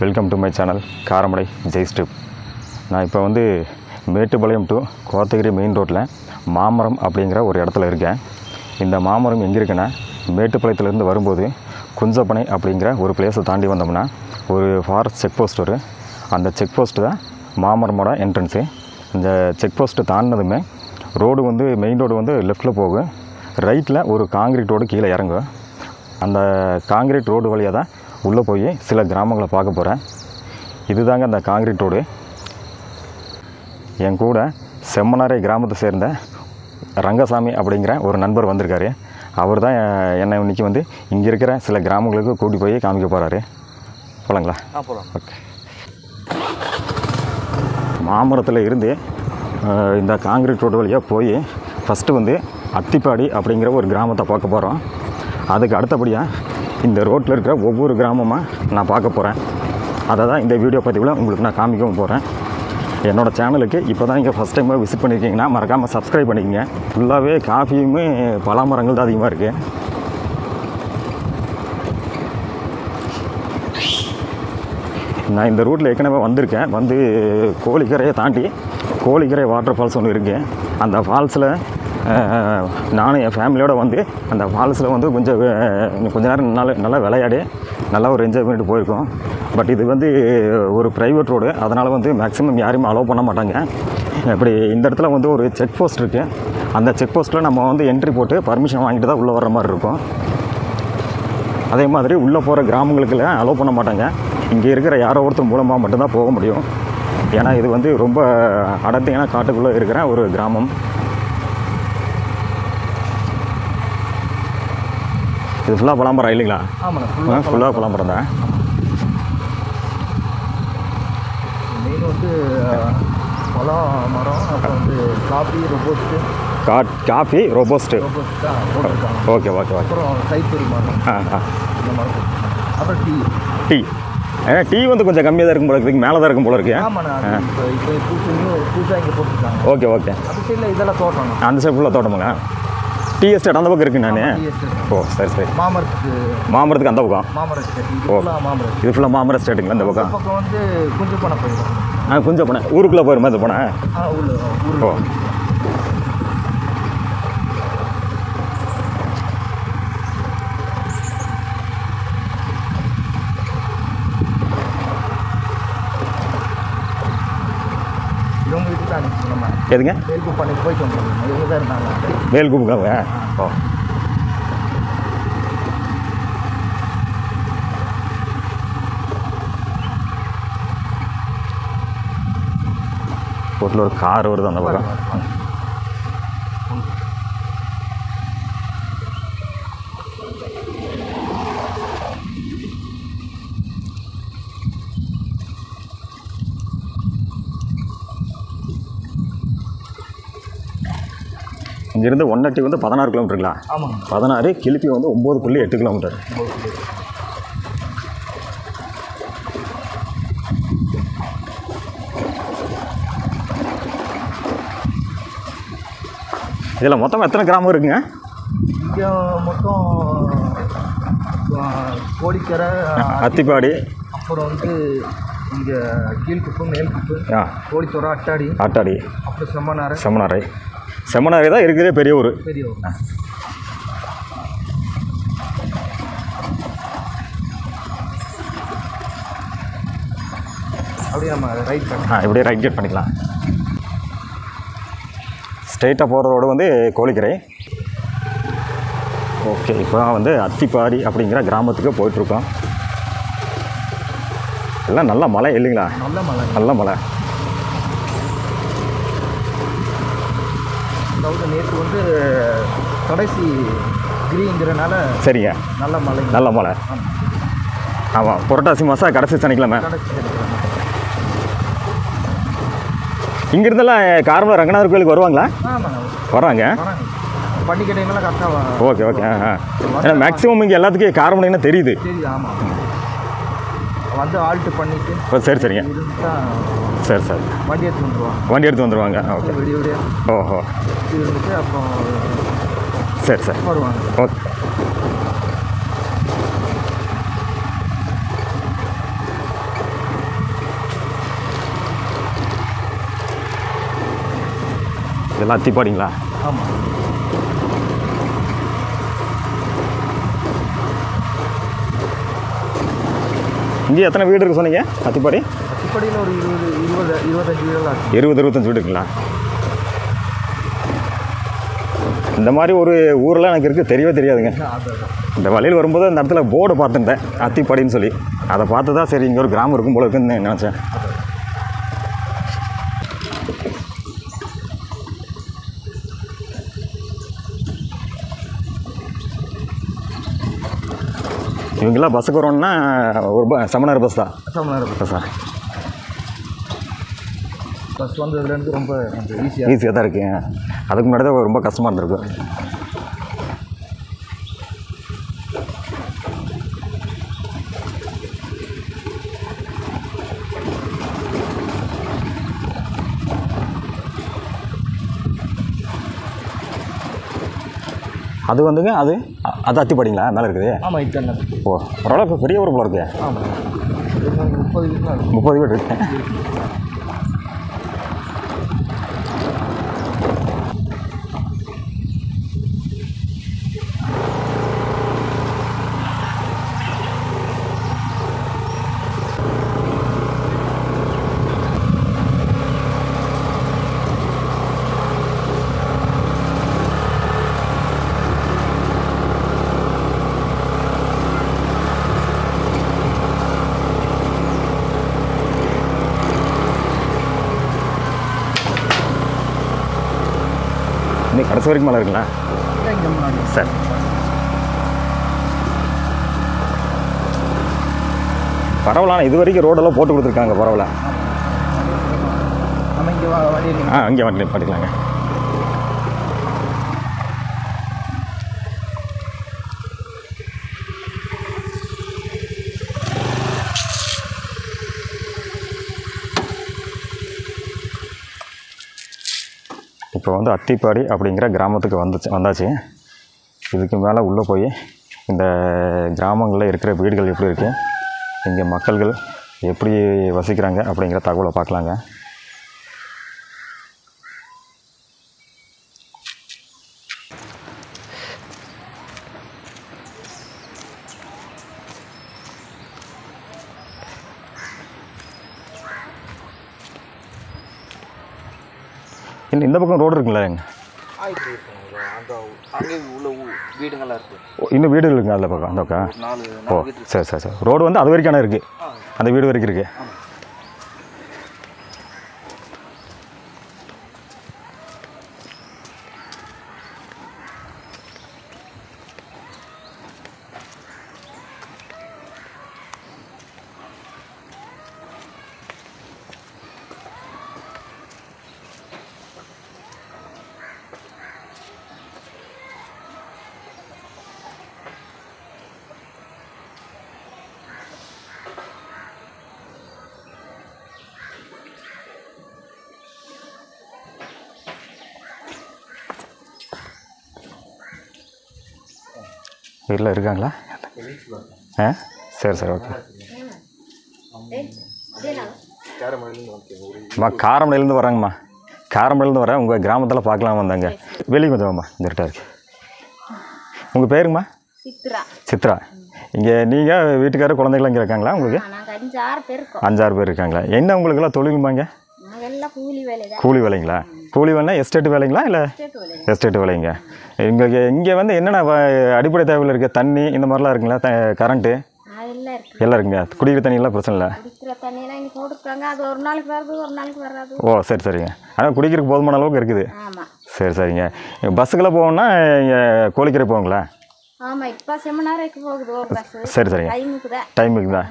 Welcome to my channel Karamadai ஜெய்ஸ்ட்ரிப். நான் இப்போ வந்து மேட்டுப்பாளையம் டு கோத்தகிரி மெயின் ரோட்டில் மாமரம் அப்படிங்கிற ஒரு இடத்துல இருக்கேன். இந்த மாமரம் எங்கே இருக்குன்னா, மேட்டுப்பாளையத்துலேருந்து வரும்போது குஞ்சப்பனை அப்படிங்கிற ஒரு பிளேஸை தாண்டி வந்தோம்னா ஒரு ஃபாரஸ்ட் செக் போஸ்ட் வரும். அந்த செக் போஸ்ட்டு தான் மாமரமோட என்ட்ரன்ஸு. இந்த செக் போஸ்ட்டு தாண்டினதுமே ரோடு வந்து மெயின் ரோடு வந்து லெஃப்டில் போகும், ரைட்டில் ஒரு காங்கிரீட் ரோடு கீழே இறங்கும். அந்த காங்கிரீட் ரோடு வழியாக தான் உள்ளே போய் சில கிராமங்களை பார்க்க போகிறேன். இதுதாங்க அந்த காங்கிரீட் ரோடு. என் கூட செம்மனாரை கிராமத்தை சேர்ந்த ரங்கசாமி அப்படிங்கிற ஒரு நண்பர் வந்திருக்காரு. அவர் தான் என்னை இன்னைக்கு வந்து இங்கே இருக்கிற சில கிராமங்களுக்கு கூட்டி போய் காமிக்க போகிறாரு. போகலாங்களா? போகலாம். ஓகே. மாமரத்தில் இருந்து இந்த காங்கிரீட் ரோடு வழியாக போய் ஃபஸ்ட்டு வந்து அத்திப்பாடி அப்படிங்கிற ஒரு கிராமத்தை பார்க்க போகிறோம். அதுக்கு அடுத்தபடியாக இந்த ரோட்டில் இருக்கிற ஒவ்வொரு கிராமமாக நான் பார்க்க போகிறேன். அதை தான் இந்த வீடியோ பதிவில் உங்களுக்கு நான் காமிக்கவும் போகிறேன். என்னோடய சேனலுக்கு இப்போ தான் இங்கே ஃபஸ்ட் டைமாக விசிட் பண்ணியிருக்கீங்கன்னா மறக்காமல் சப்ஸ்கிரைப் பண்ணிக்கோங்க. ஃபுல்லாகவே காஃபியும் பலா மரங்கள் தான் அதிகமாக இருக்குது. நான் இந்த ரூட்டில் ஏற்கனவே வந்திருக்கேன். வந்து கோழிக்கரையை தாண்டி கோழிக்கரை வாட்டர் ஃபால்ஸ் ஒன்று இருக்குது. அந்த ஃபால்ஸில் நானும் என் ஃபேமிலியோடு வந்து அந்த ஃபால்ஸில் வந்து கொஞ்சம் நேரம் நல்லா விளையாடி நல்லா ஒரு என்ஜாய் பண்ணிட்டு போயிருக்கோம். பட் இது வந்து ஒரு ப்ரைவேட் ரோடு, அதனால் வந்து மேக்ஸிமம் யாரையும் அலோவ் பண்ண மாட்டாங்க. இப்படி இந்த இடத்துல வந்து ஒரு செக் போஸ்ட் இருக்குது. அந்த செக் போஸ்ட்டில் நம்ம வந்து என்ட்ரி போட்டு பர்மிஷன் வாங்கிட்டு தான் உள்ளே வர்ற மாதிரி இருக்கும். அதே மாதிரி உள்ளே போகிற கிராமங்களுக்குள்ள அலோவ் பண்ண மாட்டாங்க. இங்கே இருக்கிற யாரோ ஒருத்தர் மூலமாக மட்டும்தான் போக முடியும். ஏன்னா இது வந்து ரொம்ப அடர்த்தியான காட்டுக்குள்ளே இருக்கிற ஒரு கிராமம். இது ஃபுல்லாக பலாமரம் இல்லைங்களா? ஆமாண்ணா, ஃபுல்லாக பலாமரம் தான். மெயின் வந்து பலா மரம், அப்புறம் வந்து coffee robusta coffee ரொபோஸ்ட்டு okay okay okay. அப்புறம் கைத்தறி மரம், இந்த மரம். அப்புறம் டீ டீ டீ வந்து கொஞ்சம் கம்மியாக தான் இருக்கும் போல இருக்குது, மேலே தான் இருக்கும் போல இருக்குது. ஆமாண்ணா, இப்போ புதுசாக இங்கே போட்டுருக்காங்க. Okay okay. அந்த சைடில் இதெல்லாம் தோட்டணும், அந்த சைடு ஃபுல்லாக தோட்டமுங்க. டீ எஸ்டேட் அந்த பக்கம் இருக்குது. நான் ஓ சரி சரி. மாமரத்துக்கு அந்த பக்கம் இது ஃபுல்லாக மாமரம் எஸ்டேட்டுங்களா? அந்த பக்கம் வந்து குஞ்சப்பனை போயிடும். குஞ்சப்பனை ஊருக்குள்ளே போயிடுமா? இந்த போனேன். ஓ எதுங்க மேல்குப்புக்காங்க. ஓ போட்டில் ஒரு கார் வருது அந்த பக்கம். இங்கேருந்து 180 வந்து 16 கிலோமீட்டருங்களா? ஆமாம், 16. கிளிப்பி வந்து 9.8 கிலோமீட்டர். இதில் மொத்தம் எத்தனை கிராமம் இருக்குங்க? இங்கே மொத்தம் கோடிக்கரை, அத்திப்பாடி, அப்புறம் வந்து இங்கே கீழ்குப்பு, மேல்குப்பு, கோடித்தோரை, அட்டாடி, அப்புறம் செம்மனாரை. செம்மனாரை தான் இருக்கிறதே பெரிய ஊர். அப்படியே நம்ம ரைட் பண்ணலாம். இப்படியே ரைட் கட் பண்ணிக்கலாம். ஸ்ட்ரெயிட்டாக போகிற ரோடு வந்து கோழிக்கரை. ஓகே, இப்போ வந்து அத்திப்பாடி அப்படிங்கிற கிராமத்துக்கு போயிட்டுருக்கோம். எல்லாம் நல்ல மலை இல்லைங்களா? நல்ல மலை. அதாவது நேற்று வந்து கடைசி கிரிங்கிறனால சரிங்க, நல்ல மலை. ஆமாம், புரட்டாசி மாதம் கடைசி சனிக்கிழமை. இங்கிருந்தெல்லாம் காரமடை ரங்கநாதர் கோயிலுக்கு வருவாங்களா? வராங்க. பண்டிகைலாம் கரெக்டாக. Okay okay. ஏன்னா மேக்ஸிமம் இங்கே எல்லாத்துக்கும் காரமடைன்னா தெரியுது. வந்து ஆல்ட் பண்ணிட்டு ஓ சரி சரிங்க சரி சார் வண்டி எடுத்து வந்துடுவாங்க. ஓகே ஓஹோ அப்புறம் சரி சார் வருவாங்க. ஓகே, போனீங்களா அத்திப்பாடிங்களா? ஆமாம். இங்கே எத்தனை வீடு இருக்குது சொன்னீங்க அத்திப்பாடி? அத்திப்பாடியில் ஒரு 20-25 வீடுலாம் இருக்குது. 20-25 வீடு இருக்குங்களா? இந்த மாதிரி ஒரு ஊரெலாம் எனக்கு இருக்குது தெரியவே தெரியாதுங்க. இந்த வழியில் வரும்போது அந்த இடத்துல போர்டு பார்த்துட்டேன் அத்திப்பாடின்னு சொல்லி, அதை பார்த்து தான் சரி இங்கே ஒரு கிராமம் இருக்கும் போல இருக்குன்னு நினச்சேன். இவங்கெல்லாம் பஸ்ஸுக்கு வரோன்னா ஒரு சமணர் பஸ் தான். சமணர் பஸ்ஸா? பஸ் வந்து இதுலேருந்து ரொம்ப ஈஸியாக தான் இருக்குங்க. அதுக்கு முன்னாடி தான் ரொம்ப கஷ்டமாக இருந்திருக்கும். அது வந்துங்க அது அது அத்திப்பாடிங்களா மேலே இருக்குது? ஆமாம், இத்தனை. ஓ, ஓரளவுக்கு பெரிய ஊர் போல இருக்குது. ஆமாம், 30 வீடு இருக்கு. இன்னைக்கு கடைசி வரைக்கும் மேலே இருக்குங்களா சார்? பரவாயில்ல, இது வரைக்கும் ரோடெல்லாம் போட்டு கொடுத்துருக்காங்க. பரவாயில்ல, ஆ அங்கே வண்டியில் பாட்டிக்கலாங்க. இப்போ வந்து அத்திப்பாடி அப்படிங்கிற கிராமத்துக்கு வந்தாச்சு. இதுக்கு மேலே உள்ளே போய் இந்த கிராமங்களில் இருக்கிற வீடுகள் எப்படி இருக்குது, இங்கே மக்கள்கள் எப்படி வசிக்கிறாங்க அப்படிங்கிற தகவலை பார்க்கலாங்க. இந்த பக்கம் ரோடு இருக்குங்களா? இன்னும் வீடு இருக்குங்க அதில் பக்கம் அந்த பக்கம். ஓ சரி சரி சரி, ரோடு வந்து அது வரைக்கும் இருக்குது, அந்த வீடு வரைக்கும் இருக்குது. வீட்டில் இருக்காங்களா? ஆ சரி சரி ஓகே. அம்மா காரமடையிலேருந்து வராங்கம்மா, காரமடையிலேருந்து வரேன். உங்கள் கிராமத்தில் பார்க்கலாம் வந்தாங்க. வெளியே கொஞ்சம் அம்மா கரெக்டாக இருக்குது. உங்கள் பேருங்கம்மா? சித்ரா. சித்ரா. இங்கே நீங்கள் வீட்டுக்காரர் குழந்தைகளாம் இங்கே இருக்காங்களா உங்களுக்கு? 5-6 பேர் இருக்காங்களா? என்ன உங்களுக்கெல்லாம் தொழிலுமாங்க? கூலி வேலைங்களா? கூலி வேலைனா எஸ்டேட் வேலைங்களா இல்லை? எஸ்டேட் வேலைங்க. எங்களுக்கு இங்கே வந்து என்னென்ன அடிப்படை தேவைகள் இருக்குது? தண்ணி இந்த மாதிரிலாம் இருக்குங்களா? கரண்ட்டு எல்லாம் இருக்குங்க. குடிக்கிற தண்ணியெல்லாம் பிரச்சனை இல்லை? ஓ சரி சரிங்க. ஆனால் குடிக்கிறதுக்கு போதுமான அளவுக்கு இருக்குது. சரி சரிங்க. பஸ்ஸுக்கெல்லாம் போகணுன்னா கோழிக்கரை போகுங்களா? சரி சரிங்க. டைமுக்கு தான்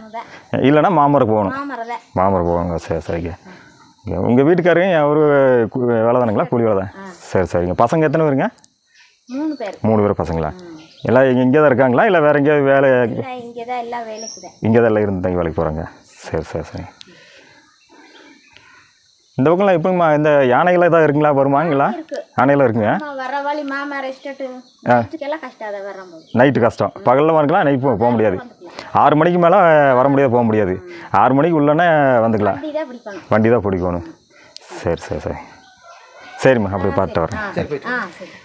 இல்லைன்னா மாமரம் போகணும்? மாமரம் போகணுங்க. சரி சரிங்க. உங்கள் வீட்டுக்காரங்க ஒரு வேலை தானுங்களா? கூலி வேலை தான். சரி சரிங்க. பசங்க எத்தனை பேருங்க? 3 பேர். பசங்களா எல்லாம் இங்கே தான் இருக்காங்களா இல்லை வேறு எங்கேயாவது வேலை? இங்கே தான் எல்லாம் இருந்தாங்க, வேலைக்கு போகிறாங்க. சரி சரி சரி. இந்த பக்கம்லாம் எப்போங்கம்மா இந்த யானைகளாக தான் இருக்குங்களா? வருமாங்களா? யானைகளாக இருக்குங்க. நைட்டு கஷ்டம், பகலில் வரக்கலாம், நைட் போக முடியாது. 6 மணிக்கு மேலே வர முடியாது, போக முடியாது. 6 மணிக்கு உள்ளனே வந்துக்கலாம், வண்டி தான் பிடிக்கணும். சரி சரி சரி சரிம்மா அப்படி பார்த்து வரோம்.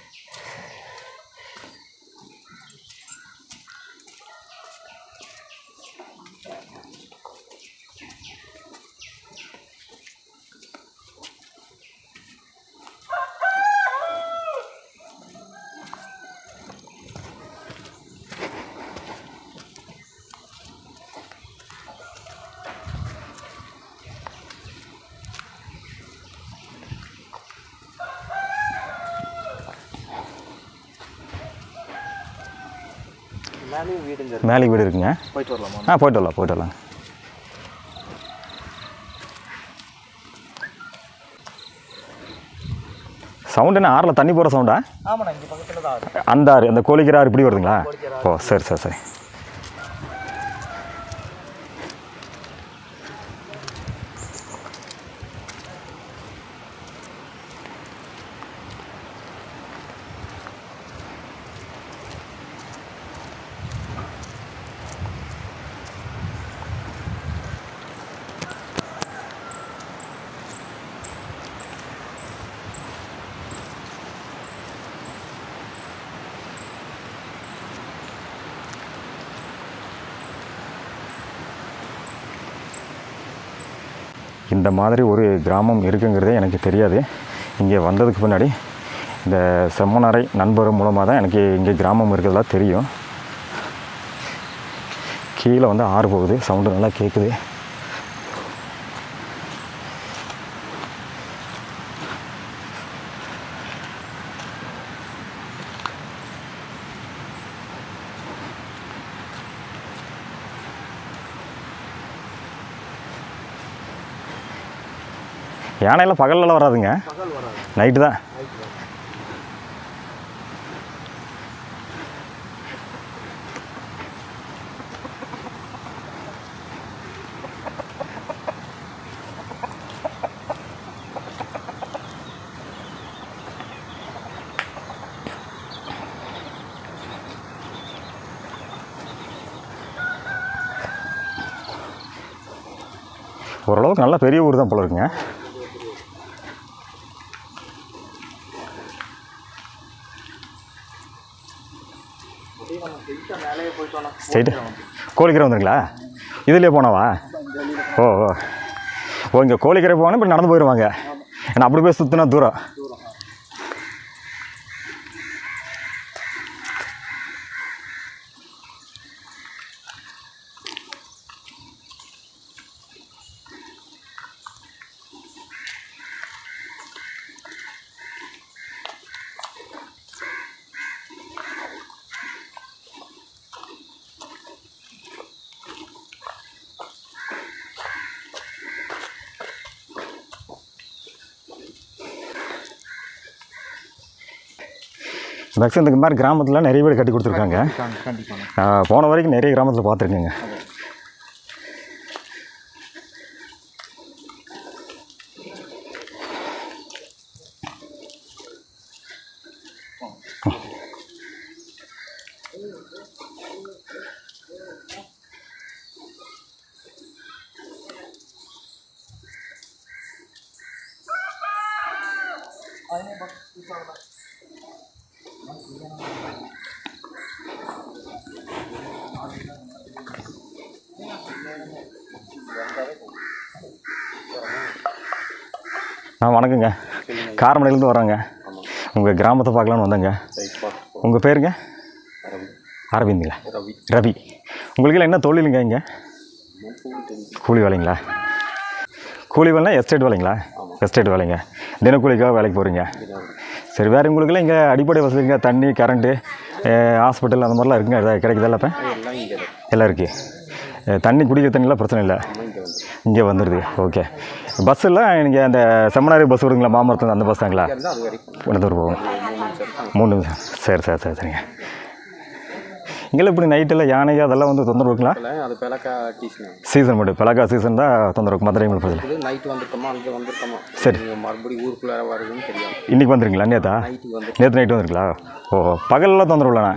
மேலே வீடு இருக்குங்க, போயிட்டு வரலாமா? ஆ போயிட்டு வரலாம், போயிட்டு வரலாம். சவுண்ட் என்ன, ஆறில் தண்ணி போகிற சவுண்டா? ஆமாண்ணா, இங்கே பக்கத்தில் தான் அந்த ஆறு, அந்த கோழிக்கிற ஆறு இப்படி வருதுங்களா? ஓ சரி சரி சரி. இந்த மாதிரி ஒரு கிராமம் இருக்குங்கிறதே எனக்கு தெரியாது. இங்கே வந்ததுக்கு முன்னாடி இந்த செம்மனரை நண்பர் மூலமாக தான் எனக்கு இங்கே கிராமம் இருக்கிறதெல்லாம் தெரியும். கீழே வந்து ஆறு போகுது, சவுண்டு நல்லா கேட்குது. யானையெல்லாம் பகலில் வராதுங்க, நைட்டு தான். ஓரளவுக்கு நல்லா பெரிய ஊர் தான் போல இருக்குங்க. ஸ்ட்ரைட்டு கோழிக்கரை வந்துருங்களா? இதுலேயே போனவா? ஓ ஓ ஓ இங்கே கோழிக்கரை போனால் இப்படி நடந்து போயிடுவாங்க. ஏன்னா அப்படி போய் சுற்றினா தூரம். மேக்ஸிமம் இந்த மாதிரி கிராமத்தில் நிறைய வீடு கட்டி கொடுத்துருக்காங்க. போன வரைக்கும் நிறைய கிராமத்தில் பார்த்துருக்கேங்க. வணக்கங்க, காரமடையிலேருந்து வரோங்க. உங்கள் கிராமத்தை பார்க்கலான்னு வந்தேங்க. உங்கள் பேருங்க? அரவிந்துங்களா? ரவி. உங்களுக்குலாம் என்ன தொழிலுங்க? இங்கே கூலி வேலைங்களா? கூலி வேலைனா எஸ்டேட் வேலைங்களா? எஸ்டேட் வேலைங்க. தினக்கூலிக்காக வேலைக்கு போகிறீங்க. சரி, வேறு உங்களுக்குலாம் இங்கே அடிப்படை வசதிங்க? தண்ணி, கரண்ட்டு, ஹாஸ்பிட்டல் அந்த மாதிரிலாம் இருக்குங்க. எதாவது கிடைக்குதல்ல? இப்போ எல்லாம் இருக்குது. தண்ணி, குடிக்கிற தண்ணிலாம் பிரச்சனை இல்லை, இங்கே வந்துடுது. ஓகே, பஸ்ஸெல்லாம் நீங்கள் அந்த செம்மனாரி பஸ் வருதுங்களா? மாமரத்தில் அந்த பஸ் தாங்களா? ஒன்றத்தூர் போகும், மூணு நிமிஷம். சரி சார், சரி சரிங்க. இங்கெல்லாம் இப்படி நைட்டில் யானைகள் அதெல்லாம் வந்து தொந்தரவு இருக்குங்களா? அது பெலக்கா சீசன் மட்டும், பெலக்கா சீசன் தான் தொந்தரவு இருக்கும். மற்ற டைமில் பிரச்சனை. நைட்டு வந்துட்டோமா, அங்கே வந்துட்டோமா? சரி, மறுபடியும் ஊருக்குள்ளே வருதுன்னு தெரியும். இன்றைக்கி வந்துருங்களா? நேற்றா? நேற்று நைட்டு வந்துருங்களா? ஓ, பகலெல்லாம் தொந்தரவு இல்லைண்ணா?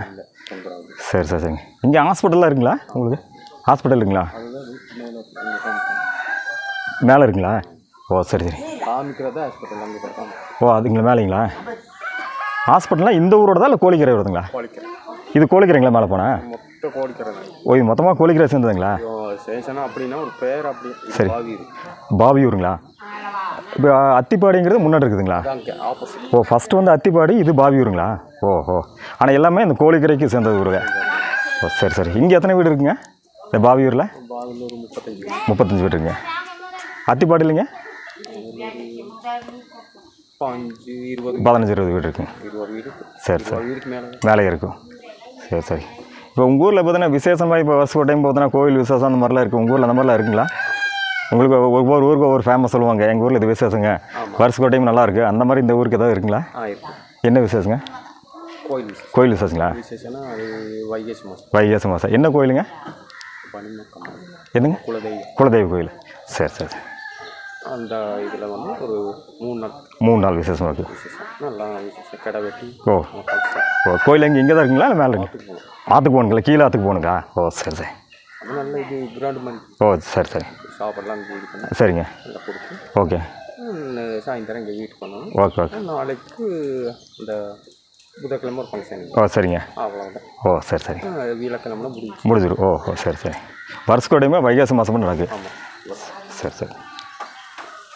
சரி சரி சரிங்க. இங்கே ஹாஸ்பிட்டல்லாம் இருக்குங்களா? உங்களுக்கு ஹாஸ்பிட்டல் இருக்குங்களா? மேலே இருக்குங்களா? ஓ சரி சரி. ஓ ஓ அதுங்களா மேலேங்களா? ஹாஸ்பிட்டல்னால் இந்த ஊரோட தான் இல்லை கோழிக்கரை வருதுங்களா? இது கோழிக்கரைங்களா மேலே போனேன்? ஓய் மொத்தமாக கோழிக்கரை சேர்ந்ததுங்களா? அப்படின்னா ஒரு பேர் அப்படி. சரி பாவியூருங்களா? இப்போ அத்திப்பாடிங்கிறது முன்னாடி இருக்குதுங்களா? ஓ ஃபஸ்ட்டு வந்து அத்திப்பாடி, இது பாவியூருங்களா? ஓஹோ. ஆனால் எல்லாமே இந்த கோழிக்கரைக்கு சேர்ந்தது ஊருங்க. ஓ சரி சரி. இங்கே எத்தனை வீடு இருக்குங்க இந்த பாவியூரில்? 35 வீடு இருக்குங்க. அத்திப்பாடி இல்லைங்க 15-20 வீடு இருக்குங்க. சரி சரி மேலே இருக்கும். சரி சரி. இப்போ உங்கள் ஊரில் பார்த்தீங்கன்னா விசேஷமாக இப்போ வருஷம் டைம் பார்த்தீங்கன்னா கோவில் விசேஷம் அந்த மாதிரிலாம் இருக்குது. உங்கள் ஊரில் அந்த மாதிரிலாம் இருக்குங்களா? உங்களுக்கு ஒவ்வொரு ஊருக்கு ஒவ்வொரு ஃபேமஸ் சொல்லுவாங்க, எங்கள் ஊரில் இது விசேஷங்க, வருஷம் டைம் நல்லாயிருக்கு அந்த மாதிரி இந்த ஊருக்கு எதாவது இருக்குங்களா? என்ன விசேஷங்க? கோயில் விசேஷங்களா? வைகாசி மாதம். என்ன கோயிலுங்க? என்னங்க? குலதெய்வ கோயில். சரி சரி. அந்த இதில் வந்து ஒரு 3 நாள் விசேஷமாக இருக்குது. கடை வெட்டி. ஓ ஓ. கோயில் எங்கே இங்கே தான் இருக்குங்களா இல்லை மேலே இருக்குங்களா? ஆற்றுக்கு போகணுங்களா? கீழே ஆற்றுக்கு போகணுங்களா? ஓ சரி சரி. நல்ல இது கிராண்ட். ஓ சரி சரி. சாப்பிடலாம் சரிங்க. ஓகே. சாயந்தரம் இங்கே வீட்டு பண்ணணும். Okay okay. நாளைக்கு இந்த புதன்கிழமை ஒரு ஃபங்க்ஷன். ஓ சரிங்க. அவ்வளோதான். ஓ சரி சரி. வீழக்கிழமை முடிஞ்சிடும். ஓ ஓ சரி சரி. வருஷக்கோடையுமே வைகாசி மாதமும் நடக்குது. ஆமாம். சரி சரி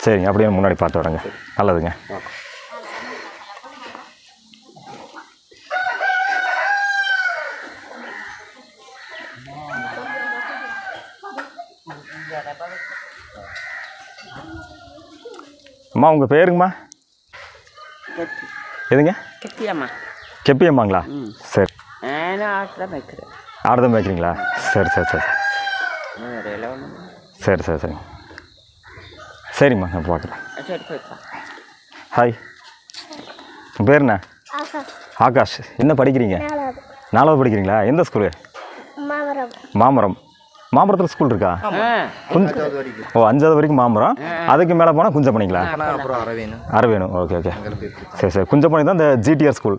சரிங்க. அப்படியே முன்னாடி பார்த்து வரேங்க. நல்லதுங்க. அம்மா உங்கள் பேருங்கம்மா? எதுங்க? கெப்பியம்மா. கெப்பியம்மாங்களா? சரி. ஆடு தான் மேய்க்கிறீங்களா? சரி சரி சரி சரி சரி சரி சரிம்மா. நான் பார்க்குறேன். ஹாய். பேருண்ணா? ஆகாஷ். என்ன படிக்கிறீங்க? 4வது படிக்கிறீங்களா? எந்த ஸ்கூலு? மாமரம். மாமரத்தில் ஸ்கூல் இருக்கா? ஓ 5வது வரைக்கும் மாமரம். அதுக்கு மேலே போனால் குஞ்சப்பணிங்களா? அரவேணும். Okay okay. சரி சரி. குஞ்சப்பணி தான் இந்த ஜிடிஆர் ஸ்கூல்.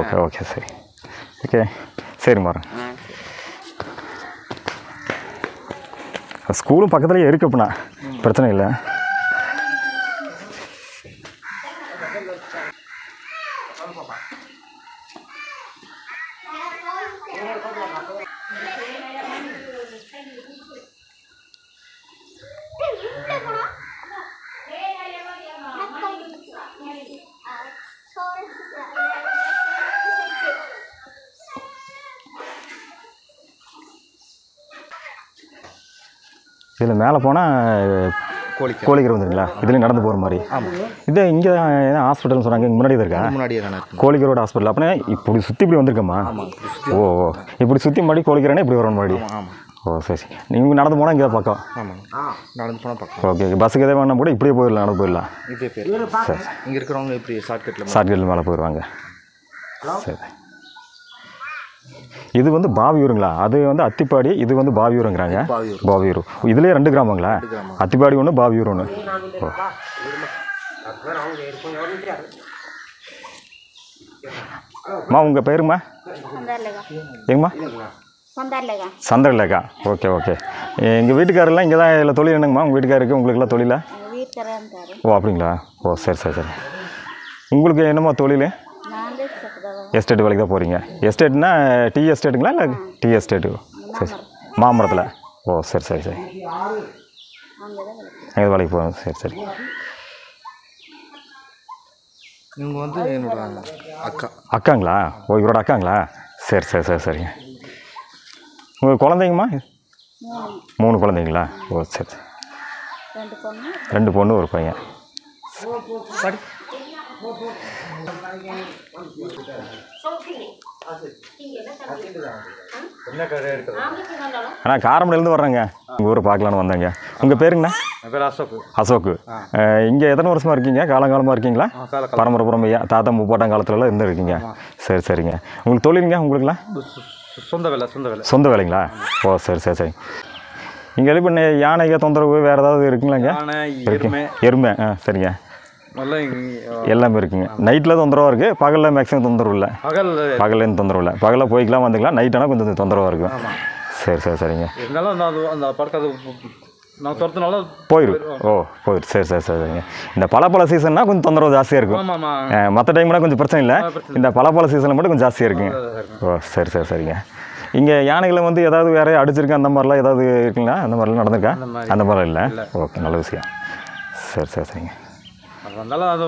ஓகே ஓகே சரி. ஓகே சரிம்மா. ஸ்கூலும் பக்கத்துலேயே இருக்குது அப்படின்னா பிரச்சனை இல்லை. இதில் மேலே போனால் கோழிக்கரை வந்துருங்களா? இதுலேயும் நடந்து போகிற மாதிரி. இது இங்கே தான் ஏன்னா ஹாஸ்பிட்டல்னு சொன்னாங்க. இங்கே முன்னாடி இருக்கா? கோழிக்கரோட ஹாஸ்பிட்டல். அப்படின்னா இப்படி சுற்றி இப்படி வந்திருக்கம்மா? ஓ ஓ. இப்படி சுற்றி முன்னாடி கோழிக்கரைனா இப்படி வரணும் முன்னாடி. ஓ சரி சரி. நீங்கள் நடந்து போனால் இங்கே தான் பக்கம். நடந்து போனால் பக்கம். Okay okay. பஸ்ஸுக்கு எதாவது வேணால் கூட இப்படியே போயிடலாம், நடந்து போயிடலாம். சரி. இங்கே இருக்கிறவங்க இப்படி ஷார்ட்கட்டில் மேலே போயிடுவாங்க. சரி. இது வந்து பாவியூருங்களா? அது வந்து அத்திப்பாடி, இது வந்து பாவியூருங்கிறாங்க. பாவியூர். இதுலேயே 2 கிராமங்களா? அத்திப்பாடி ஒன்று, பாவியூர் ஒன்று. அம்மா உங்கள் பேருமா? எங்கம்மா? சந்திரலேகா. Okay okay. எங்கள் வீட்டுக்காரெல்லாம் இங்கே தான். இல்லை தொழில் என்னங்கம்மா உங்கள் வீட்டுக்காருக்கு? உங்களுக்குலாம் தொழிலா? ஓ அப்படிங்களா? ஓ சரி சரி சரி. உங்களுக்கு என்னம்மா தொழில்? எஸ்டேட் வேலைக்கு தான் போகிறீங்க. எஸ்டேட்னா டீ எஸ்டேட்டுங்களா இல்லை? Tea estate. சரி சரி. மாமரத்தில். ஓ சரி சரி சரி. எங்கள் வேலைக்கு போகிறோம். சரி சரி. இவங்க வந்து என்னோட அக்கா. அக்காங்களா? ஓ இவரோட அக்காங்களா? சரி சரி சரி சரிங்க. உங்களுக்கு குழந்தைங்கம்மா? 3 குழந்தைங்களா? ஓ சரி சரி. 2 பொண்ணு 1 பையன். அண்ணா காரமடையிலேருந்து வர்றேங்க. உங்கள் ஊரை பார்க்கலான்னு வந்தேங்க. உங்கள் பேருங்கண்ணா? அசோக்கு. இங்கே எத்தனை வருஷமாக இருக்கீங்க? காலங்காலமாக இருக்கீங்களா? பரம்பரைப்புறம் ஐயா தாத்தா முப்பாட்டம் காலத்துலலாம் இருந்து இருக்கீங்க. சரி சரிங்க. உங்களுக்கு தொழிலுங்க? உங்களுக்குலாம் சொந்த வேலை. சொந்த வேலைங்களா? ஓ சரி சரி சரி. இங்கே எது பண்ண யானைக்கு தொந்தரவு வேறு ஏதாவது இருக்குங்களாங்க? எருமை. ஆ சரிங்க. எல்லாமே இருக்குங்க. நைட்டில் தொந்தரவாக இருக்குது, பகலில் மேக்ஸிமம் தொந்தரவு இல்லை. பகல்லேருந்து தொந்தரவு இல்லை. பகலில் போய்க்கலாம் வந்துக்கலாம். நைட்டானா கொஞ்சம் தொந்தரவாக இருக்கும். சரி சரி சரிங்க. நான் தரதுனால போயிடும். ஓ போயிடும். சரி சரி சரிங்க. இந்த பலாப்பழ சீசன்னா கொஞ்சம் தொந்தரவு ஜாஸ்தியாக இருக்கும். மற்ற டைம்லாம் கொஞ்சம் பிரச்சனை இல்லை, இந்த பலாப்பழ சீசனில் மட்டும் கொஞ்சம் ஜாஸ்தியாக இருக்குங்க. ஓ சரி சரி சரிங்க. இங்கே யானைகளை வந்து ஏதாவது வேற அடிச்சிருக்கேன் அந்த மாதிரிலாம் ஏதாவது இருக்குங்களா? அந்த மாதிரிலாம் நடந்திருக்கா? அந்த மாதிரிலாம் இல்லை. ஓகே, நல்ல விஷயம். சரி சரி சரிங்க. அதனால அது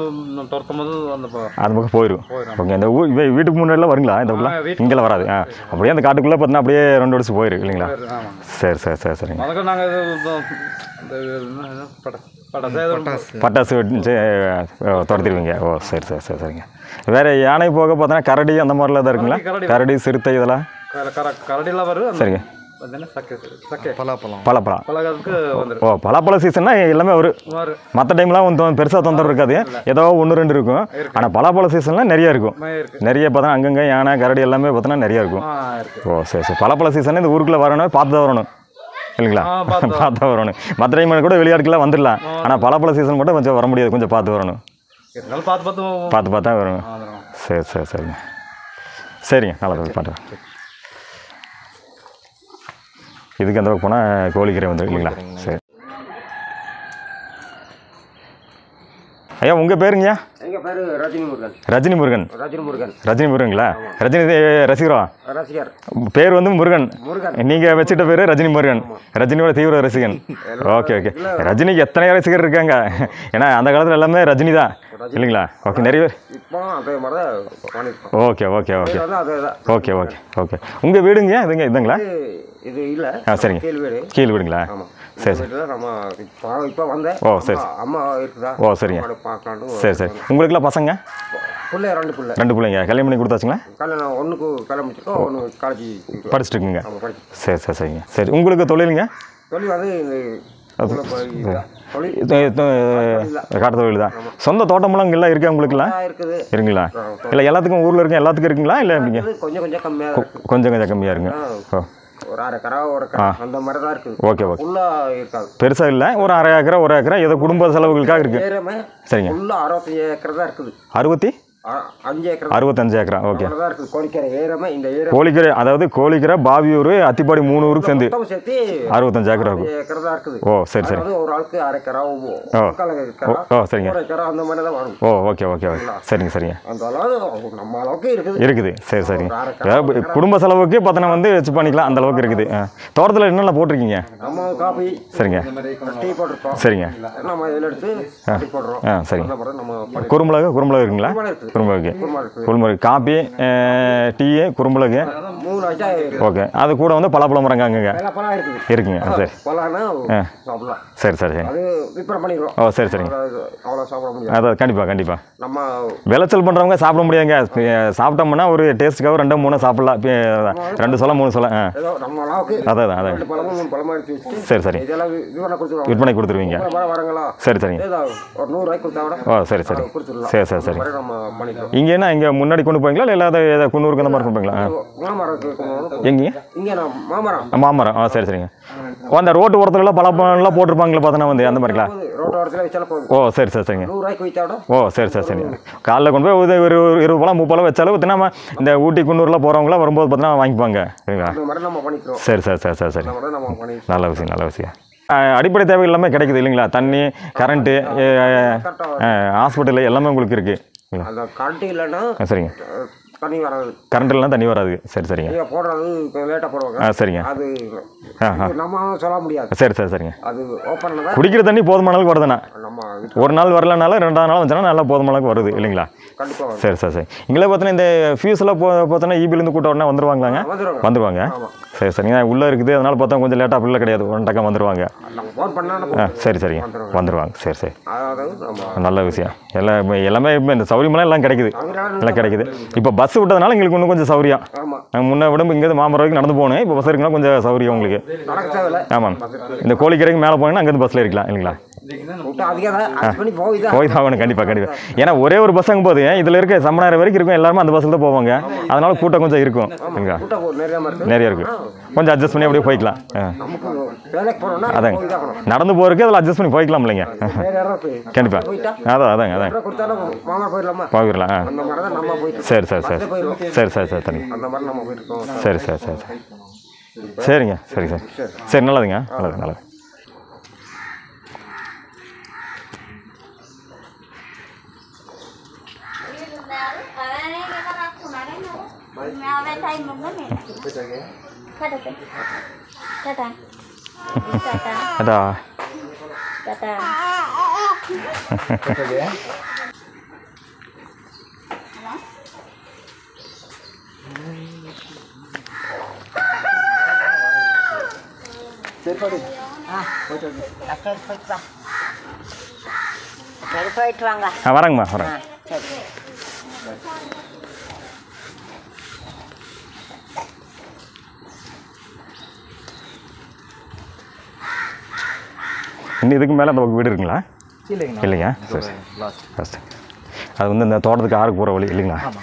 தோர்க்கும்போது அந்த பக்கம் போயிடும். ஓகே, இந்த ஊர் வீட்டுக்கு முன்னாடிலாம் வருங்களா? இந்த பக்கம் இங்கெல்லாம் வராது. அப்படியே அந்த காட்டுக்குள்ளே பார்த்தீங்கன்னா அப்படியே ரெண்டு அடிச்சு போயிடும் இல்லைங்களா? சரி சரி சரி சரிங்க. அதுக்கு நாங்கள் பட்டாசு துரத்திடுவீங்க. ஓ சரி சரி சரி சரிங்க. வேறு யானை போக பார்த்தோன்னா கரடி அந்த மாதிரிலாம் தான் இருக்குங்களா? கரடி, சிறுத்தை இதெல்லாம் கரடிலாம் வரும். சரிங்க. பலாப்பழம். ஓ பலாப்பழ சீசன்னா எல்லாமே வரும். மற்ற டைம்லாம் கொஞ்சம் பெருசாக தொந்தரவு இருக்காது, ஏதோ ஒன்று ரெண்டு இருக்கும். ஆனால் பலாப்பழ சீசன்லாம் நிறையா இருக்கும். நிறைய பார்த்தோன்னா அங்கங்கே யானை கரடி எல்லாமே பார்த்தோன்னா நிறையா இருக்கும். ஓ சரி சரி. பலாப்பழ சீசன்னா இந்த ஊருக்குள்ளே வரணும், பார்த்து தான் வரணும் இல்லைங்களா? பார்த்து வரணும். மற்ற டைம் கூட வெளியாட்கெல்லாம் வந்துடலாம், ஆனால் பலாப்பழ சீசன் மட்டும் கொஞ்சம் வர முடியாது, கொஞ்சம் பார்த்து வரணும். பார்த்து பார்த்தா வரணும். சரி சரி சரிங்க. சரிங்க, நல்லா பண்ணுறேன். இதுக்கு அந்த பக்கம் போனால் கோழிக்கரை வந்துடும் இல்லைங்களா? சரி ஐயா, உங்கள் பேருங்கய்யா? எங்கள் பேர் ரஜினி முருகன். ரஜினி முருகன். ரஜினி முருகன்களா? ரஜினி ரசிகரா? ரசிகர். பேர் வந்து முருகன். நீங்கள் வச்சுட்ட பேர் ரஜினி முருகன், ரஜினியோட தீவிர ரசிகன். Okay okay. ரஜினிக்கு எத்தனை ரசிகர் இருக்காங்க, ஏன்னா அந்த காலத்தில் எல்லாமே ரஜினி தான் இல்லைங்களா? ஓகே, நிறைய பேர். Okay okay okay okay okay okay. உங்கள் வீடுங்கய்யா? இதுங்க இதுங்களா? இது இல்லை. ஆ சரிங்க. கீழ் வீடுங்களா? சரி சரி. ஓ சரி. ஓ சரிங்க. சரி சரி. உங்களுக்குலாம் பசங்க? ரெண்டு பிள்ளைங்க. கல்யாணம் பண்ணி கொடுத்தாச்சுங்களா? ஒன்றுக்கு கல்யாணம் படிச்சுட்டு இருக்குங்க. சரி சரி சரிங்க. சரி, உங்களுக்கு தொழிலுங்க? தொழில் வந்து காட்டு தொழில் தான். சொந்த தோட்டமெல்லாம் எல்லாம் இருக்கா உங்களுக்குலாம்? இருக்குங்களா? இல்லை எல்லாத்துக்கும் ஊரில் இருக்க எல்லாத்துக்கும் இருக்குங்களா? இல்லை எப்படிங்க? கொஞ்சம் கொஞ்சம் கம்மியாக, கொஞ்சம் கொஞ்சம் கம்மியாக இருங்க. ஓ ஒரு அரை ஏக்கரா ஒரு அந்த மாதிரி தான் இருக்குது. Okay okay. ஃபுல்லாக இருக்காது, பெருசாக இல்லை. ஒரு அரை ஏக்கரா ஒரு ஏக்கரா ஏதோ குடும்ப செலவுகளுக்காக இருக்குது. சரிங்க. ஃபுல்லாக 65 ஏக்கர் தான் இருக்குது. 65 ஏக்கர். 65 ஏக்கரா. ஓகே. கோழிக்கரை, அதாவது கோழிக்கரை பாவியூர் அத்திப்பாடி 3 ஊருக்கு சேர்ந்து 65 ஏக்கரா இருக்குது. ஓ சரி சரி. ஒரு ஆளுக்கு அரை ஏக்கரா. ஓ சரிங்க. ஓ ஓகே ஓகே ஓகே. சரிங்க சரிங்க. இருக்குது. சரி சரிங்க. குடும்ப செலவுக்கு பார்த்தோன்னா வந்து வச்சு பண்ணிக்கலாம், அந்த அளவுக்கு இருக்குது. தோட்டத்தில் என்னென்ன போட்டிருக்கீங்க? சரிங்க சரிங்க. ஆ சரிங்க. குறும்புலகு குறும்புலகு இருக்குங்களா? குறும்புலகு. குறும்புலகு காபி டீ குறும்புலகு. ஓகே. அது கூட வந்து பலாப்பழம் மரங்க அங்கங்க இருக்குங்க. சரி சரி சரி சரி. ஓ சரி சரிங்க. அதாவது கண்டிப்பாக கண்டிப்பாக நம்ம விளைச்சல் பண்ணுறவங்க சாப்பிட முடியாதுங்க. சாப்பிட்டோம்னா ஒரு டேஸ்ட்டுக்காக 2 3 சாப்பிடலாம். 2 சொல்ல 3 சொல்ல. அதான் அதான். சரி சரி. விற்பனை கொடுத்துருவீங்க. சரி சரிங்க. ஓ சரி சரி சரி சரி சரி. இங்கே என்ன இங்கே முன்னாடி கொண்டு போவீங்களா இல்லை ஏதாவது குன்னூருக்கு அந்த மாதிரி கொண்டு போவீங்களா? எங்கேயும் மாமரம். ஆ சரி சரிங்க. அந்த ரோட்டு ஓரத்துலலாம் பலாப்பழம்லாம் போட்டிருப்பாங்களே பார்த்தோன்னா வந்து அந்த மாதிரிங்களா? ஓ சரி சரி சரிங்க. ஓ சரி சரி சரிங்க. காலைல கொண்டு போய் ஒரு 20 பழம் 30 பழம் வச்சாலும் பார்த்தீங்கன்னா இந்த ஊட்டி குன்னூர்லாம் போகிறவங்களாம் வரும்போது பார்த்தீங்கன்னா வாங்கிப்பாங்க சரிங்களா? சரி சரி சரி சரி சரி. நல்ல விஷயம் நல்ல விஷயம். அடிப்படை தேவை எல்லாமே கிடைக்குது இல்லைங்களா? தண்ணி, கரண்ட்டு, ஹாஸ்பிட்டல் எல்லாமே உங்களுக்கு இருக்குது. சரிங்க. கரண்ட் இல்லைனா தண்ணி வராது. சரி சரிங்க. சரிங்க. சரி சரி சரிங்க. குடிக்கிற தண்ணி போதுமான அளவுக்கு வருதுண்ணா, ஒரு நாள் வரலனாலும் 2ஆம் நாள் வந்துச்சுன்னா நல்லா போதுமான அளவுக்கு வருது இல்லைங்களா? சரி சரி சரி. இங்கெல்லாம் பார்த்தோன்னா இந்த ஃபியூஸ்லாம் பார்த்தோன்னா ஈபிலேருந்து கூட்ட உடனே வந்துடுவாங்களாங்க? வந்துடுவாங்க. சரி சரிங்க. உள்ளே இருக்குது அதனால பார்த்தா கொஞ்சம் லேட்டாக அப்படிலாம் கிடையாது, உடனே வந்துடுவாங்க. சரி சரிங்க. வந்துடுவாங்க. சரி சரி. நல்ல விஷயம். எல்லாமே இப்போ இந்த சௌரியமெல்லாம் எல்லாம் கிடைக்குது, எல்லாம் கிடைக்குது. இப்போ பஸ் விட்டதுனால எங்களுக்கு இன்னும் கொஞ்சம் சௌரியம். முன்ன விட இங்கேருந்து மாமரம் வரைக்கும் நடந்து போகணும், இப்போ பஸ் இருக்குன்னா கொஞ்சம் சௌரியம் உங்களுக்கு. ஆமாம். இந்த கோழிக்கரைக்கு மேலே போனீங்கன்னா அங்கேருந்து பஸ்ஸில் இருக்கலாம் இல்லைங்களா? போய் தான் ஆகணும் கண்டிப்பாக கண்டிப்பாக. ஏன்னா ஒரே ஒரு பஸ் அங்கே போகுது, இதில் இருக்க சம்மனார் வரைக்கும் இருக்கும், எல்லாருமே அந்த பஸ்ஸில் தான் போவாங்க. அதனால கூட்டம் கொஞ்சம் இருக்கும் இல்லைங்களா? நிறையா இருக்கும். கொஞ்சம் அட்ஜஸ்ட் பண்ணி அப்படியே போய்க்கலாம். அதாங்க, நடந்து போகிறதுக்கு அதில் அட்ஜஸ்ட் பண்ணி போய்க்கலாம் இல்லைங்க? கண்டிப்பாக. அதான் அதாங்க அதாங்க. போயிடலாம். சரி சரி சரி சரி சரி சரி தண்ணி. சரி சரி சரி சரி. சரிங்க. சரி சரி சரி. நல்லதுங்க நல்லது நல்லது. Ini itu மேல நமக்கு வீடு இருக்குங்களா இல்லையா சரி சரி அது வந்து இந்த தோட்டத்துக்கு ஆறு போற வழி இல்லைங்களா ஆமா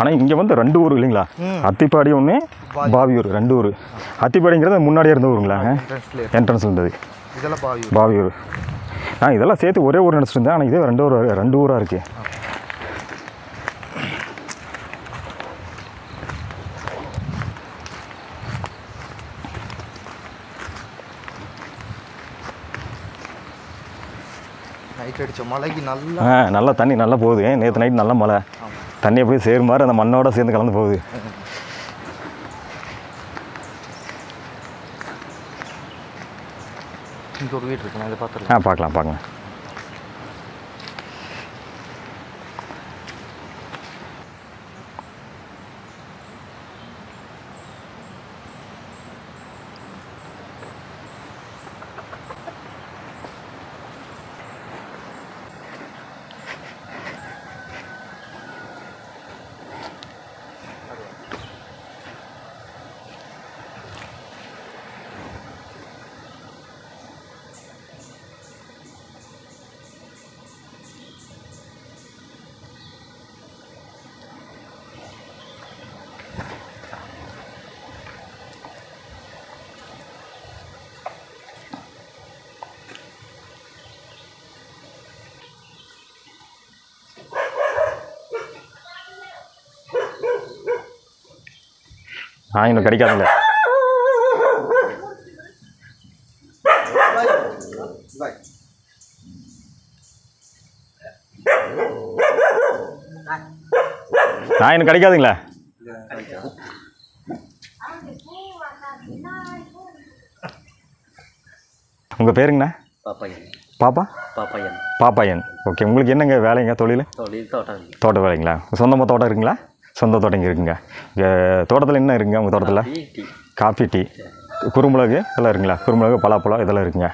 ஆனா இங்க வந்து ரெண்டு ஊர் இல்லைங்களா அத்திப்பாடி ஒண்ணே பாவியூர் ரெண்டு ஊர் அத்திப்பாடிங்கிறது முன்னாடியே இருந்த ஊருங்களா என்ட்ரன்ஸ்ல இருந்தது இதெல்லாம் பாவியூர் பாவியூர் நான் இதெல்லாம் சேர்த்து ஒரே ஊர் நினைச்சிட்டு இருந்தேன் ஆனா இது ரெண்டு ஊரா இருக்கு நல்லா தண்ணி நல்லா போகுது நேற்று நைட் நல்லா மழை தண்ணி அப்படியே சேரும் மாதிரி அந்த மண்ணோட சேர்ந்து கலந்து போகுது பார்க்கலாம் பார்க்கலாம் இன்னும் கிடைக்காதுங்க இன்னும் கிடைக்காதுங்களா உங்க பேருங்கண்ணா பாப்பா பாப்பாயன் பாப்பாயன் ஓகே உங்களுக்கு என்னங்க வேலைங்க தொழில் தோட்ட வேலைங்களா சொந்தமாக தோட்டம் இருக்குங்களா சொந்த தோட்டம் இருக்குங்க தோட்டத்தில் என்ன இருக்குங்க உங்கள் தோட்டத்தில் காஃபி டீ குறுமிளகு இதெல்லாம் இருக்குங்களா குறுமிளகு பலாப்பழம் இதெல்லாம் இருக்குங்க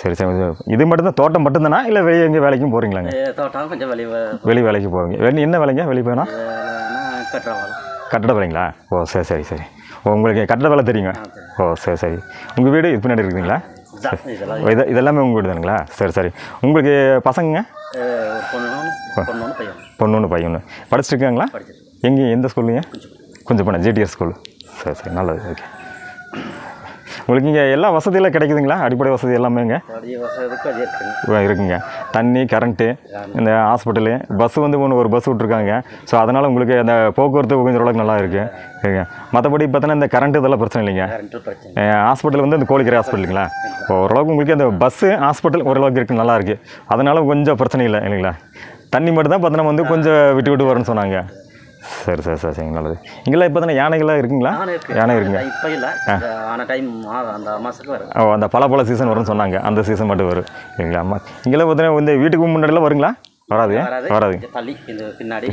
சரி சரி இது மட்டும்தான் தோட்டம் மட்டும்தானா இல்லை வெளியே எங்கே வேலைக்கும் போகிறீங்களாங்க தோட்டம் கொஞ்சம் வெளி வேலைக்கு போவீங்க வெளியே என்ன வேலைங்க வெளியே போனா கட்டட வேலைங்களா ஓ சரி சரி சரி உங்களுக்கு கட்டட வேலை தெரியுங்க ஓ சரி சரி உங்கள் வீடு இது பின்னாடி இருக்குதுங்களா இதெல்லாமே உங்கள் வீடு தானுங்களா சரி சரி உங்களுக்கு பசங்க பொண்ணு பையன் படிச்சுட்டு இருக்காங்களா எங்கே எந்த ஸ்கூலுங்க கொஞ்சம் பண்ண ஜிடிஆர் ஸ்கூல் சரி சரி நல்லது ஓகே உங்களுக்கு இங்கே எல்லா வசதியெல்லாம் கிடைக்குதுங்களா அடிப்படை வசதி எல்லாமேங்க இருக்குங்க தண்ணி கரண்ட்டு இந்த ஹாஸ்பிட்டலு பஸ்ஸு வந்து ஒன்று ஒரு பஸ் விட்ருக்காங்க ஸோ அதனால் உங்களுக்கு அந்த போக்குவரத்து கொஞ்சம் அளவுக்கு நல்லா இருக்குது மற்றபடி பார்த்தோன்னா இந்த கரண்ட்டு இதெல்லாம் பிரச்சனை இல்லைங்க ஹாஸ்பிட்டல் வந்து இந்த கோழிக்கரை ஹாஸ்பிட்டலுங்களா ஓரளவுக்கு உங்களுக்கு அந்த பஸ்ஸு ஹாஸ்பிட்டல் ஓரளவுக்கு இருக்குது நல்லா இருக்குது அதனால் கொஞ்சம் பிரச்சனை இல்லை இல்லைங்களா தண்ணி மட்டும் தான் பார்த்தோன்னா வந்து கொஞ்சம் விட்டு விட்டு வரணும்னு சொன்னாங்க சரி சரி சரி சரிங்க நல்லது இங்கெல்லாம் இப்போ தானே யானைகள்லாம் இருக்குங்களா யானை இருக்குங்க இப்போ இல்லை ஆன டைம் அந்த மாதத்துக்கு வரும் ஓ அந்த பழப்பழ சீசன் வரும்னு சொன்னாங்க அந்த சீசன் மட்டும் வரும் இல்லைங்களா அம்மா இங்கெல்லாம் பார்த்தீங்கன்னா இந்த வீட்டுக்கு முன்னாடிலாம் வருங்களா வராது வராதுங்க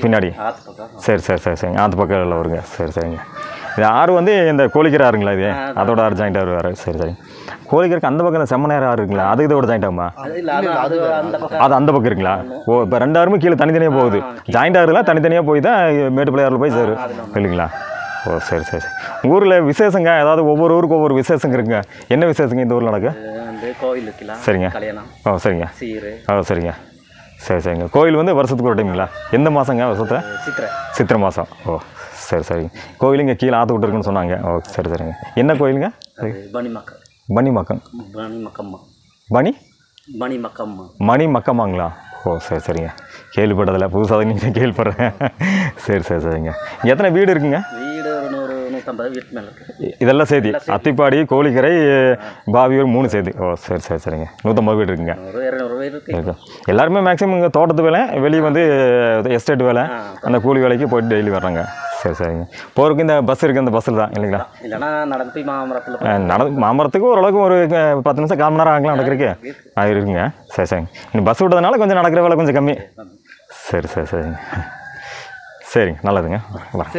பின்னாடி சரி சரி சரி சரிங்க அந்த பக்கம் எல்லாம் வருங்க சரி சரிங்க இது ஆறு வந்து இந்த கோழிக்கரை ஆறுங்களா இது அதோட ஆறு ஜாயிண்ட் ஆறு வேறு சரி சரி கோழிக்கரைக்கு அந்த பக்கம் இந்த செம்மநேரம் ஆறு இருக்குங்களா அது இதோட ஜாயிண்ட் ஆகுமா அது அந்த பக்கம் இருக்குங்களா ஓ இப்போ ரெண்டு ஆறுமே கீழே தனித்தனியாக போகுது ஜாயிண்ட் ஆறுலாம் தனித்தனியாக போய் தான் மேட்டுப்பாளைய ஆறில் போய் சேரும் இல்லைங்களா ஓ சரி சரி சரி ஊரில் விசேஷங்க ஏதாவது ஒவ்வொரு ஊருக்கு ஒவ்வொரு விசேஷங்க இருக்குங்க என்ன விசேஷங்க இந்த ஊரில் நடக்கு கோவில் சரிங்க ஓ சரிங்க ஓ சரிங்க சரி சரிங்க கோயில் வந்து வருஷத்துக்கு ஒரு டைம்ங்களா எந்த மாதங்க வருஷத்தில் சித்திரை மாதம் ஓ சரி சரிங்க கோயில் இங்கே கீழே ஆற்று விட்டுருக்குன்னு சொன்னாங்க ஓ சரி சரிங்க என்ன கோயிலுங்க மணிமக்கம்மாங்களா ஓ சரி சரிங்க கேள்விப்பட்டதில்ல புதுசாக நீங்கள் கேள்விப்படுறேன் சரி சரி சரிங்க எத்தனை வீடு இருக்குங்க இதெல்லாம் சேர்த்து அத்திப்பாடி கோழிக்கரை பாவியூர் 3 சேர்த்து. ஓ சரி சரி சரிங்க. 150 வீடு இருக்குங்க. 100 இருக்கு. எல்லாருமே மேக்ஸிமம் இங்கே தோட்டத்து வேலை, வெளியே வந்து எஸ்டேட் வேலை, அந்த கூலி வேலைக்கு போயிட்டு டெய்லி வர்றாங்க. சரி சரிங்க. போகிறதுக்கு இந்த பஸ் இருக்குது, அந்த பஸ்ஸில் தான் இல்லைங்களா? இல்லைனா நடந்து போய் மாமரத்தில் மாமரத்துக்கு ஓரளவுக்கு ஒரு 10 நிமிஷம் கால் மணி நேரம் ஆகலாம் நடக்கிறதுக்கு இருக்குங்க. சரி சரிங்க. இன்னும் பஸ் விட்டதுனால கொஞ்சம் நடக்கிற வேலை கொஞ்சம் கம்மி. சரி சரி சரிங்க. சரிங்க நல்லதுங்க.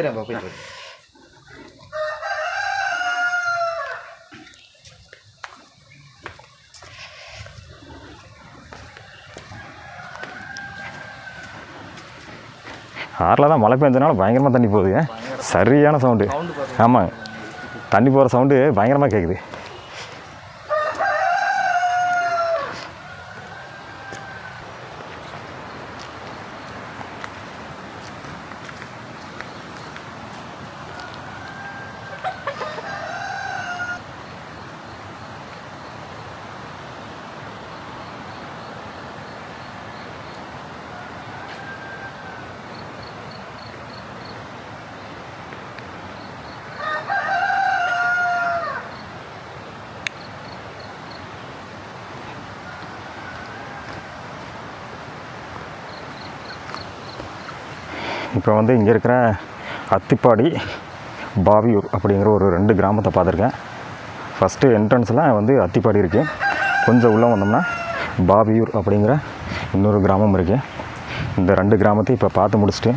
சரி ஆறில் தான் மழை பெஞ்சனால பயங்கரமாக தண்ணி போகுதுங்க. சரியான சவுண்டு. ஆமாங்க, தண்ணி போகிற சவுண்டு பயங்கரமாக கேட்குது. இப்போ வந்து இங்கே இருக்கிற அத்திப்பாடி பாவியூர் அப்படிங்கிற ஒரு 2 கிராமத்தை பார்த்துருக்கேன். ஃபஸ்ட்டு என்ட்ரன்ஸில் வந்து அத்திப்பாடி இருக்குது, கொஞ்சம் உள்ளே வந்தோம்னா பாவியூர் அப்படிங்கிற இன்னொரு கிராமம் இருக்குது. இந்த 2 கிராமத்தையும் இப்போ பார்த்து முடிச்சுட்டு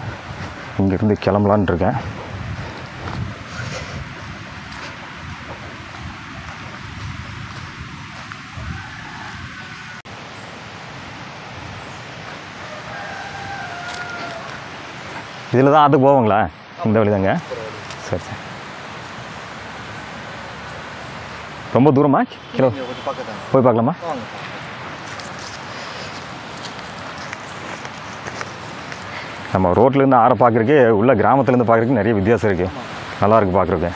இங்கேருந்து கிளம்பலான் இருக்கேன். இதில் தான் அது போவாங்களா? இந்த வழி தாங்க. சரி சரி. ரொம்ப தூரமா? கிலோ போய் பார்க்கலாமா? நம்ம ரோட்லேருந்து ஆற பார்க்குறக்கே உள்ள கிராமத்துலேருந்து பார்க்குறக்கு நிறைய வித்தியாசம் இருக்குது. நல்லாயிருக்கு பார்க்குறக்கு.